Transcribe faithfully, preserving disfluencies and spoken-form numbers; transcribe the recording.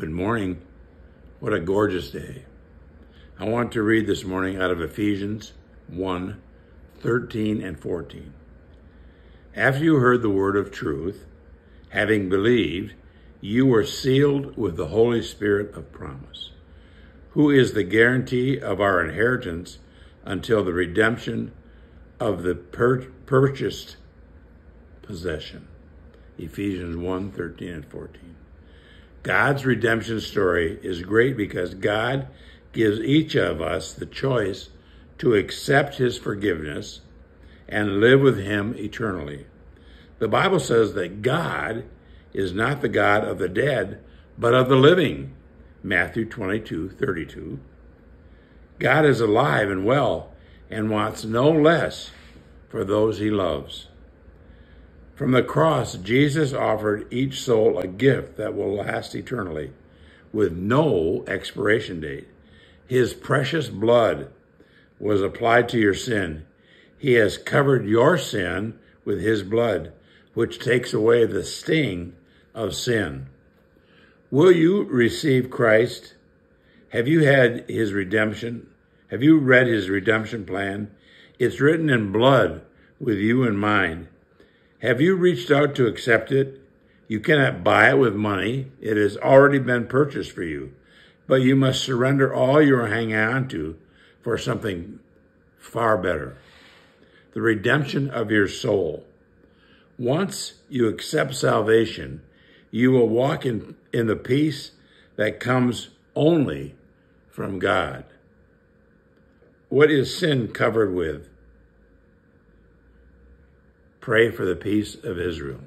Good morning. What a gorgeous day. I want to read this morning out of Ephesians one, thirteen and fourteen. After you heard the word of truth, having believed, you were sealed with the Holy Spirit of promise, who is the guarantee of our inheritance until the redemption of the pur purchased possession. Ephesians one, thirteen and fourteen. God's redemption story is great because God gives each of us the choice to accept his forgiveness and live with him eternally. The Bible says that God is not the God of the dead, but of the living. Matthew twenty-two, thirty-two. God is alive and well and wants no less for those he loves. From the cross, Jesus offered each soul a gift that will last eternally, with no expiration date. His precious blood was applied to your sin. He has covered your sin with his blood, which takes away the sting of sin. Will you receive Christ? Have you had his redemption? Have you read his redemption plan? It's written in blood with you in mind. Have you reached out to accept it? You cannot buy it with money. It has already been purchased for you, but you must surrender all you are hanging on to for something far better: the redemption of your soul. Once you accept salvation, you will walk in, in the peace that comes only from God. What is sin covered with? Pray for the peace of Israel.